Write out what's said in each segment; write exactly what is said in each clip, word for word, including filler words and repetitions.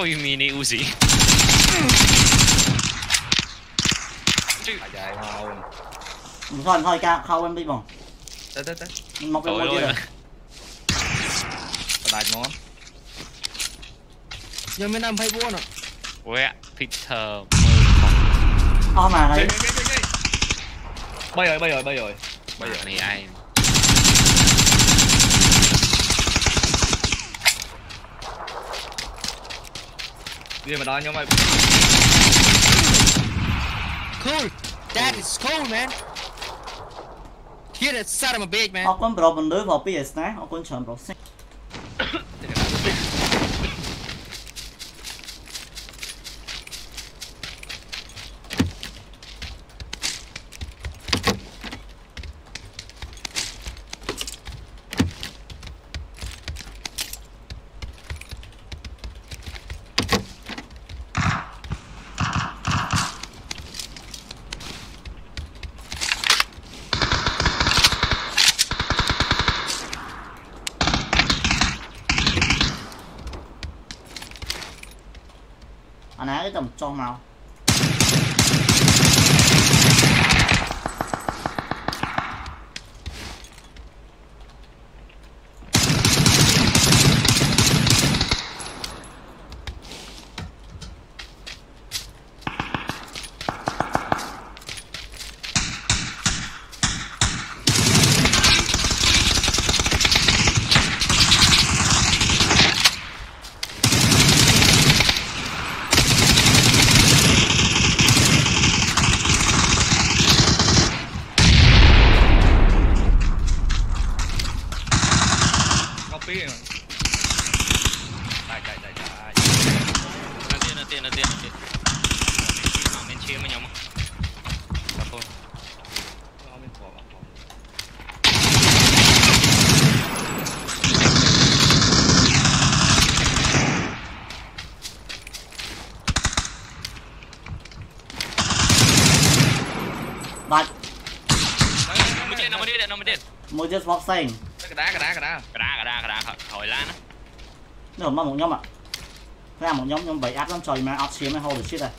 show you mini Uzi. Chạy thôi. Thôi thôi ca, khâu em đi bò. Tới tới tới. Một cái mồi chưa. Đại nó. Giờ mới nằm hay buồn à. Ủa, Peter. Ô mà này. Bay rồi, bay rồi, bay rồi. Bay rồi này ai. Đi mà đó nhóm mày. Cool. That is cool, man. Here that son of a bitch, man. Họ con bro mình đối vào pê ét này, họ con chọn bro. Tổng cho màu một chiếc box xanh. Cái đá, cái đá, cái đá, cái đá, cái đá, cái đá, hồi lan á. Nó mà một nhóm ạ. Ra một nhóm nhóm bảy áp lắm trời mà áp chiếm hay hô được shit rồi.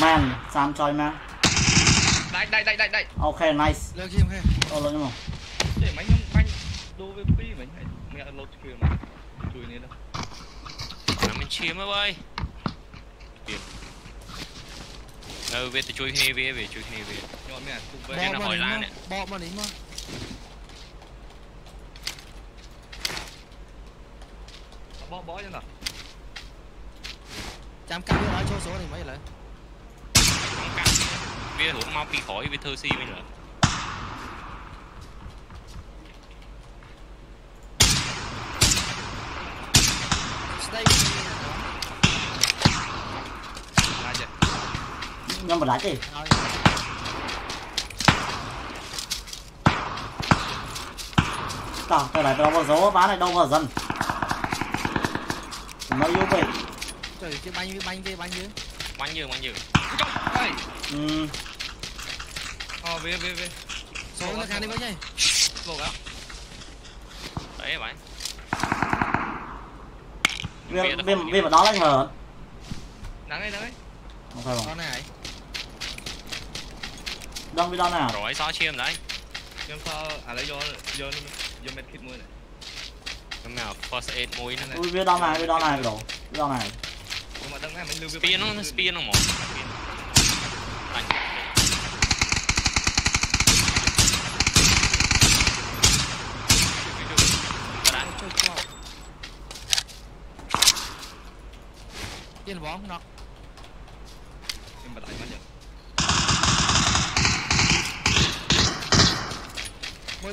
Man, sam trời mà. Đây, đây, đây, đây, đây. Ok, nice. Lơ kim kìa. Ô lơ không. Để mấy nhóm banh đô với pi mình hãy mẹ lột quyền mà. Chui lên đâu. Nó mình chiếm á ơi. Tiền. Ừ, về tôi chui hê về, về chui hê về. Bọn mẹ cùng với nó hỏi lan nè. Bọn mà nín mà. Bọn bó chứ nào. Chám cắt nữa nói cho số thì mấy lại. Chám cắt. Vì hổng mau bị khỏi vì thơ si mới nữa. Nhóm mà lái đi. Tao lại đâu vào dấu ván này đâu vào dần. Nó yêu vậy. Trời chứ bánh bánh đi bánh dưới. Bánh dưới bánh dưới. Ừ. Ờ về về về. Số nó khá đi với nhỉ. Lột ạ. Đấy bánh. Về về về vào đó anh hở. Nắng đây đấy. Không phải không. Này. Đông đi đâu nào. Rồi sao chiêm đấy. Chiêm sao à lấy vô vô vô med kit mui này. Đông nào first aid mui nữa này. Ui biết đâu này, biết đâu này rồi. Biết đâu này. Ủa mà đông này mình lưu cái pin nó pin nó một. Pin bóng nó. Em bật lại mất được. Môi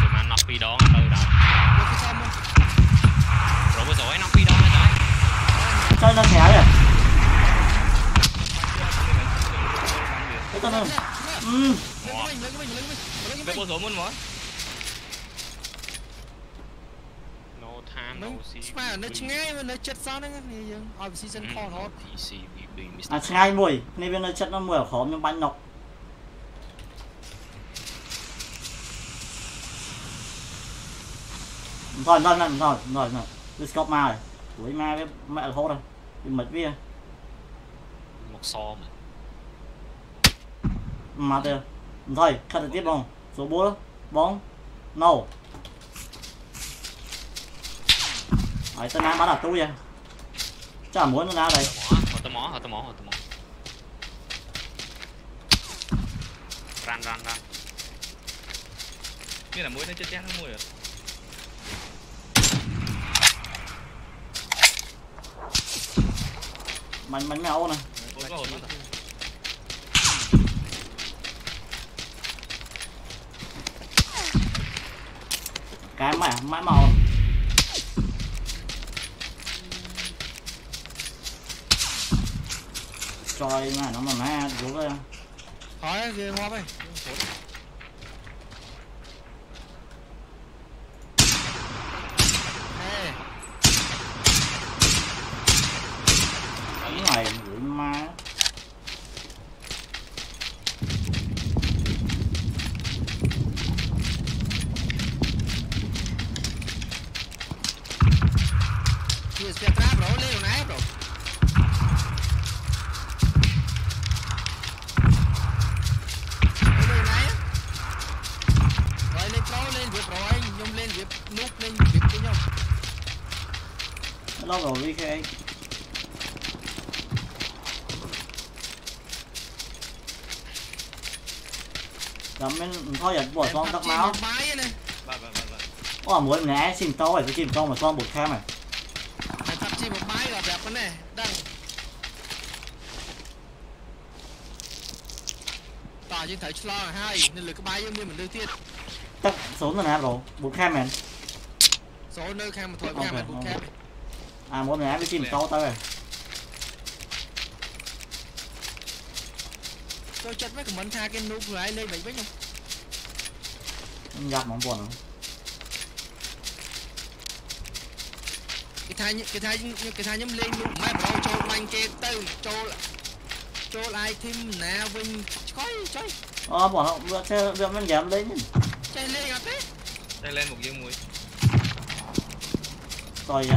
Tụi nó nọc đi đó, từ đâu. Được cái xong không? một số muốn món nó tham nó mà nó ngay mà nó chết sao đấy thì ở season four nó à ngay mùi nên bên nó chết nó mùi ở khóm nhưng bánh nọc rồi rồi rồi rồi rồi rồi đi cop ma rồi cuối ma với mẹ là hốt rồi bị mệt vía một xo mà mà được rồi cắt được tiếp không số bốn bóng nâu ấy tên nam bắn ở tôi vậy chả muốn nó ra đây họ tôi mỏ họ tôi mỏ họ tôi mỏ ran ran ran như là mũi nó chết chết nó mũi rồi bánh bánh mèo này cái mẹ mãi màu trời mà nó mà mẹ đúng rồi hỏi gì ngon vậy này gửi má kia xe trap rồi leo này rồi lên này rồi lên pro lên việc rồi nhung lên việc nút lên việc cái nhung nó rồi đi cái thôi giờ bỏ con tắc máu ủa muốn né chìm to phải chìm to mà con bột cam này tập chìm một máy là đẹp vấn đề đăng tỏ như thấy lo hai nên là cái máy như mình đưa tiết tắc số là nào rồi bột cam này số nơi cam một thôi cam này bột cam à muốn né với chìm to tới rồi tôi chết với cái món tha cái nút lại lên vậy biết không? Giặt món buồn không? Cái thai cái thai cái thai nhâm lên nút mai bảo cho anh kia từ cho cho lại thêm nè vinh chơi chơi. Ờ bỏ họ vừa chơi vừa mình giảm lên. Chơi lên gặp đấy. Chơi lên một dương muối. Rồi à,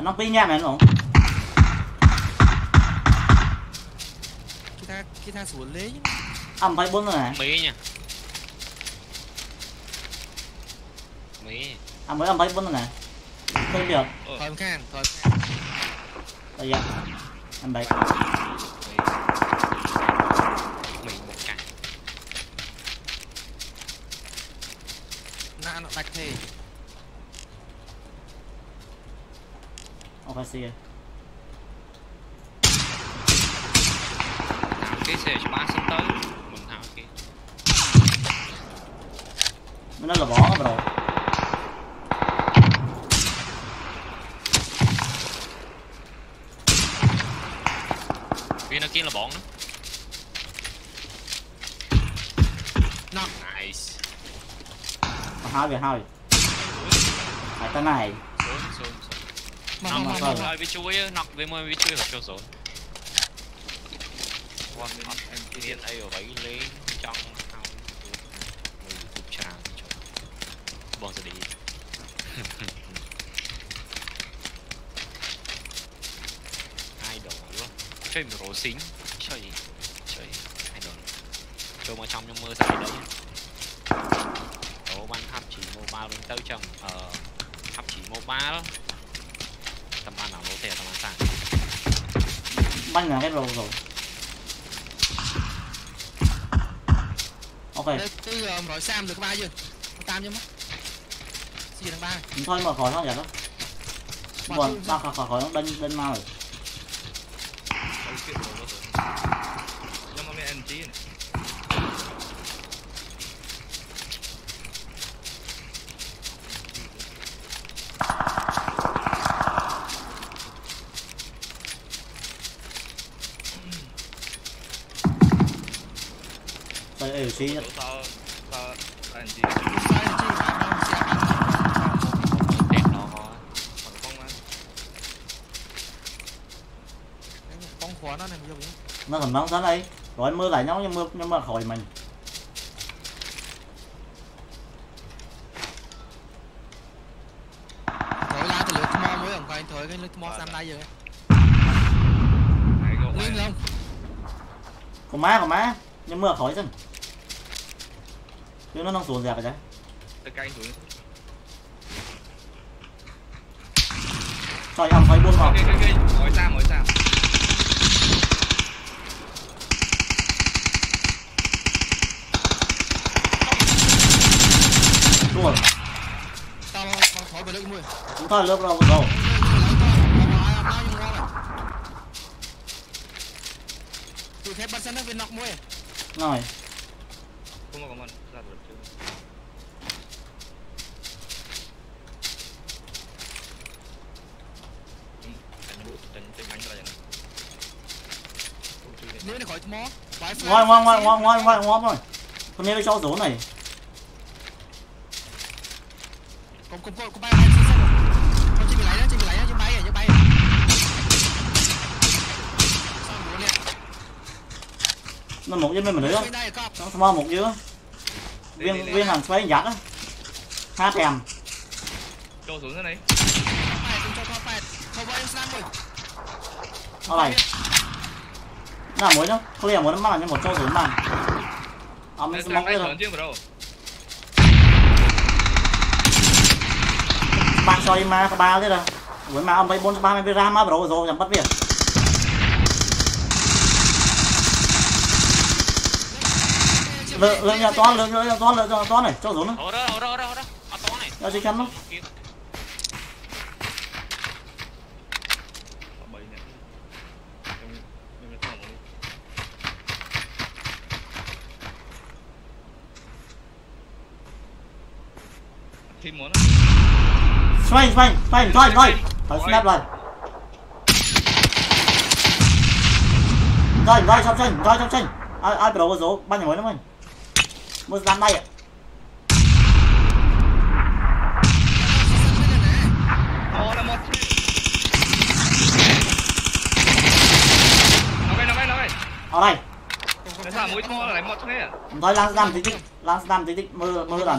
Nó pin nha mẹ nó. Kita kita xuống lấy. Âm bay bốn rồi này. Mấy nha. Mấy. À mới âm bay bốn rồi này. Không được. Thôi khan, thôi. Rồi dạ. Âm bay. Mình một cái. Nó nó đặt thế. Cái xe ba sắp tới mình tháo kia mình nói là bỏ rồi kia nó kia là bọn đó nó nice hao về hao này ta này xuống xuống xuống Nằm vào lại với chú ấy, nặng với môi với chú ấy là kêu rồi. Con mắt em kia đây ở bấy lấy trong thao người cục trà cho bỏ ra đi. Ai đổ luôn. Chơi một rổ xính. Chơi gì? Chơi ai đổ. Chơi mà trong trong mơ dài đấy. Đó bắn hấp chỉ mobile bên tới chồng ờ hấp chỉ mobile đó. Tầm bắn nào lỗ tè tầm bắn sang. Bắn ngã hết rồi rồi. Okay. Tôi gọi Sam được ba chưa? Tam chưa mất. Gì thằng ba? Thôi mà khỏi nó vậy đó. Bọn ba khỏi khỏi nó đinh đinh mau rồi. Hãy subscribe cho kênh Ghiền Mì Gõ để không bỏ lỡ những video hấp dẫn. Rồi mưa lại nhau nhưng mưa nhưng mà khỏi mình. Rồi la thì lượt mò mới không coi thôi cái lượt mò sang đây rồi. Nguyên không? Có má có má nhưng mưa khỏi chứ. Chứ nó đang xuống dẹp rồi đấy. Từ canh xuống. Trời ơi, phải buông vào. Kìa kìa kìa, ngồi xa, ngồi xa. Đúng rồi. Tao khỏi bởi lưng mùi. Chúng ta lớp đâu, đâu. Tụi khép bắt sân đất viên nọc mùi. Rồi. Không có có mần. Ngoài ngoài ngoài ngoài ngoài ngoài ngoài rồi. Con này nó cho dấu này. Con con con bay lên xe rồi. Con chỉ bị lấy đó, chỉ bị lấy đó, chứ bay à, chứ bay. Nó một dưới bên mình đấy không? Nó thua một dưới. Viên viên hàng xoay giặt á. Phá thèm. Cho xuống thế này. Nó này. Nào muối nhá, không lẽ muốn mang nhưng một cho xuống mà. À mình móc lên rồi. Bạn soi mà có ba thế rồi. Muốn mà ông bay bốn ba mươi ra mà bro rồi chẳng bắt việc. Lượng lượng nhà toán lượng lượng toán lượng toán này cho xuống nữa. Ở đó ở đó ở đó ở toán này. Cho xin chắn lắm. Xoay, xoay, xoay, xoay, xoay. Phải snap lại. Rồi, rồi, xong xanh, rồi, xong xanh. Ai, ai bắt đầu có dấu, ban nhà mới lắm anh. Một giam đây ạ. Ở đây. Rồi, lăng giam tí tích, lăng giam tí tích, mơ, mơ lắm.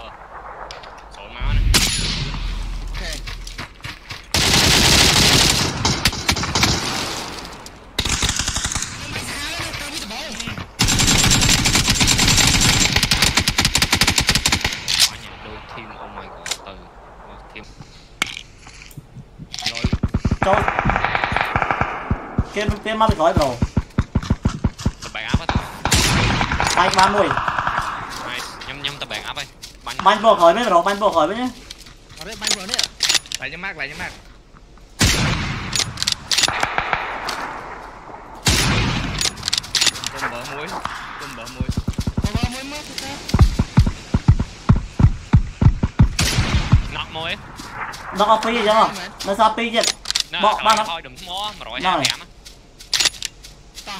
Số máu này. Ok. Châu Kiên Kiên mắc bị gói rồi. Tập bạn áp á. Banh ba mươi. Nhâm nhâm tập bạn áp ơi. Banh bộ khỏi mới rồi, banh bộ khỏi mới nhé. Ở đây banh rồi đấy ạ. Lại nhâm mắc, lại nhâm mắc. Tôm bở muối, tôm bở muối. Tôm bở muối mất rồi. Môi. Nó có pi chứ không? Nó sao pi chứ? Bọ ba nó. Thôi đừng mó mà rồi hả? Tao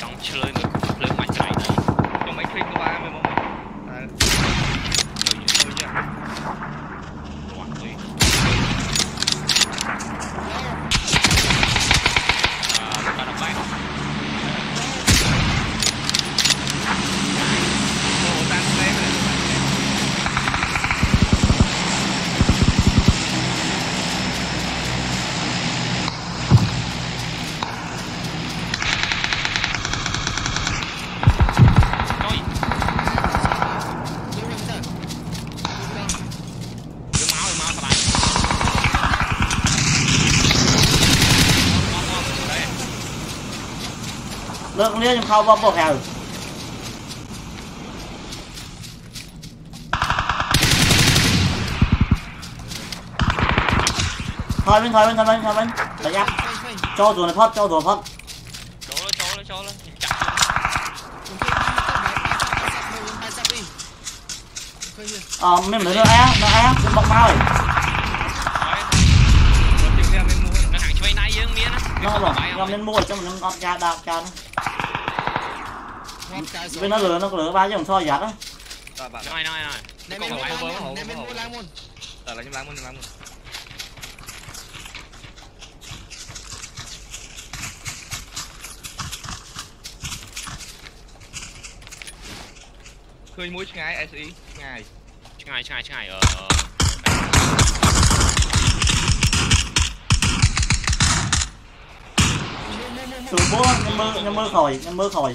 Trong chơi người cũng lớn mạnh chạy này. Trong mấy clip của ba mới mong. Lượng liên không bao bọc hào. Thôi bên thôi bên thôi bên thôi bên. Đấy nhá. Cho rồi này phớt cho rồi phớt. Cho nó cho nó cho nó. Ờ mình lấy nó á nó á nó bọc mau. Nó hàng chơi nay dương miên á. Nó rồi. Nó nên mua cho mình ngọt gà đạp gà. Bên nó lửa nó lửa ba chứ không soi giặt á. Nói nói nói. Nên bên mua láng môn. Nên bên mua láng môn. Tờ là những láng môn những láng môn. Khơi mũi chai S I chai chai chai chai ở. Từ bố nhâm mơ nhâm mơ khỏi nhâm mơ khỏi.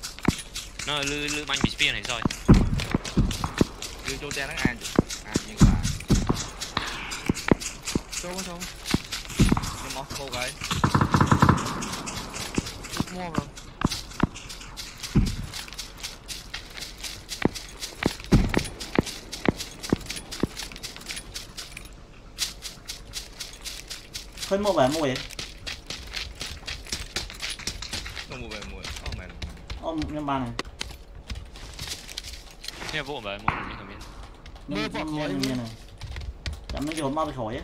Nó lư lư banh bị spear này rồi. Lư chỗ te nó ăn chứ. À nhưng mà. Trốn không? Nó móc cô gái. Mua rồi. Khơi mua về mua gì? Không mua về mua. Ôm mày. Ôm nhân ba này. Nè vô vậy môn này không biết. Mơ bỏ khỏi như này. Chẳng nó dồn mau bị khỏi á.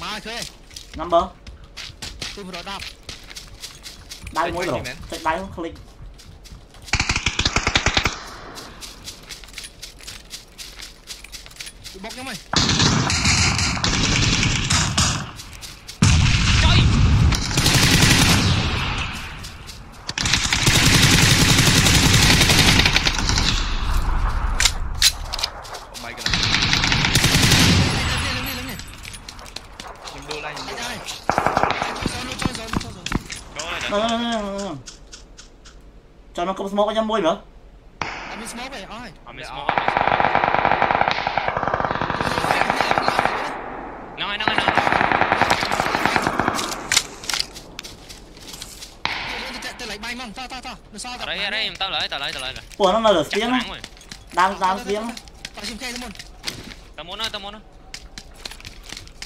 Mai chơi. Number. Tôi vừa đạp. Đai mỗi rồi. Chạy đai không click. Tôi bóc nhá mày. Cho nó có smoke có nhắm mũi nữa. Em smoke vậy ơi. Em smoke. Nói nói nói. Tao lại bay mông, tao tao tao. Nó sao tao. Đấy đấy, tao lại, tao lại, tao lại rồi. Ủa nó lửa tiếng. Đang đang tiếng. Tao chim kê tao muốn. Tao muốn nó, tao muốn nó.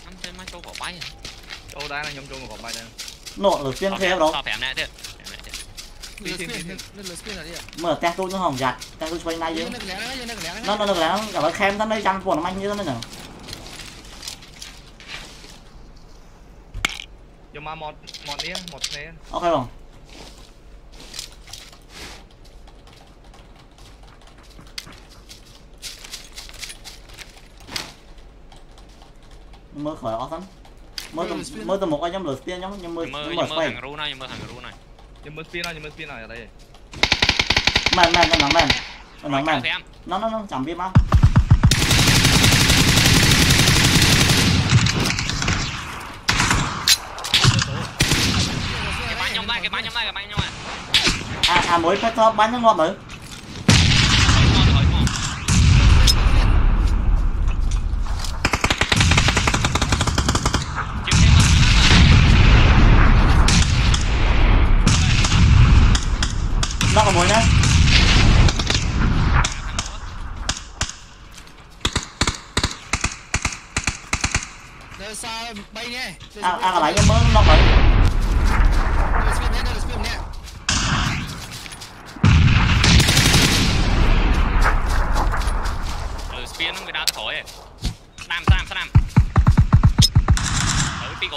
Ăn chơi mai châu bỏ bay. Châu đá là nhóm châu bỏ bay đây. Nổ lửa tiếng thế đó. Tao phèm nè thế. Mở tét tôi nó hỏng giặt, tét tôi xoay này chứ. Nó nó được lẽ cả cái khem thân đây chăn cuộn manh như thế này nhở. Giờ mà một một đi, một thế. Ok không? Mơ khỏi ó lắm. Mơ mơ từ một cái nhóm lửa tiên nhóm nhóm mơ mơ thằng ru này, mơ thằng ru này. Giờ mới spin này, giờ mới spin này ở đây. Màn màn cái nóng màn. Còn bắn này. Nó nó nó chẳng biết má. Cái bắn nhom lại, cái bắn nhom lại, cái bắn nhom lại. À à mới phát top bắn nhom ngon rồi. Nó có mối nữa. Để sao bay nhé. À à lại cái mớ nó vậy. Ừ spin nó người đá thổi. Nam Sam Sam. Ở cái cổ.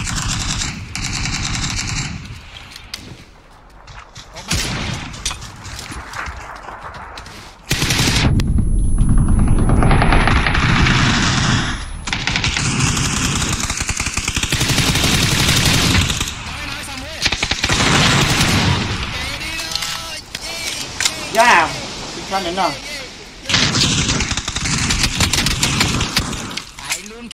Yeah, we can't enough.